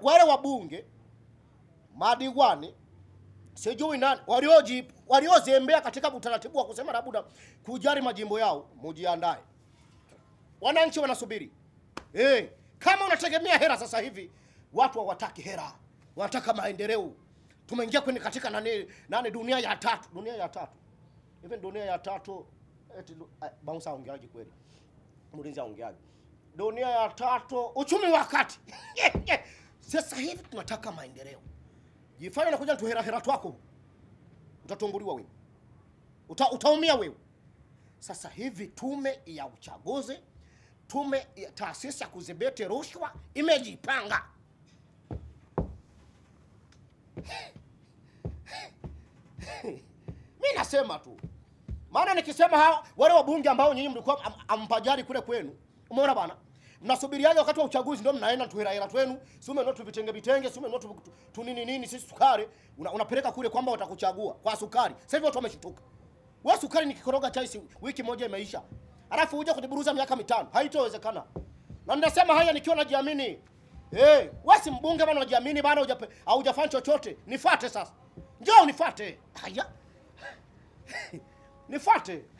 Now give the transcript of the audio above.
wale wabunge madiwani sijui nani waliozembea katika utaratibu wa kusema labda kujali majimbo yao, mujiandae. Wananchi wanasubiri. Kama unategemea hera sasa hivi, watu hawataki hera. Wanataka maendeleo. Tumeingia kwenye katika nani dunia ya tatu. Even dunia ya tatu eti bouncer ongeaje kweli. Mulinzi ongeaje. Dunia ya tatu uchumi wa kati. Sasa hivi tunataka maendeleo. Jifanya unakuja tu hera twako. Utatumbuliwa wewe. Utaumia wewe. Sasa hivi tume ya uchaguzi, tume ya taasisi ya kudhibiti rushwa imejipanga. Mimi nasema tu. Maana nikisema hawa wale wabunge ambao nyinyi mlikuwa ampajari kule kwenu. Umeona bana? Mnasubiriaje wakati wa uchaguzi ndio mnaenda tu hela twenu, sume ndio tuvitenge, sume ndio tu nini sisi sukari, unapeleka kule kwamba watakuchagua kwa sukari. Sasa hivi watu wameshtuka. Wewe sukari nikikoroga chai wiki moja imeisha. Alafu uje kudiburuza miaka mitano. Haitowezekana. Na ninasema haya nikiwa najiamini. Wewe si mbunge bado unajiamini bado hujafanya chochote. Nifuate sasa. Njoo unifuate. Haya. Nifuate.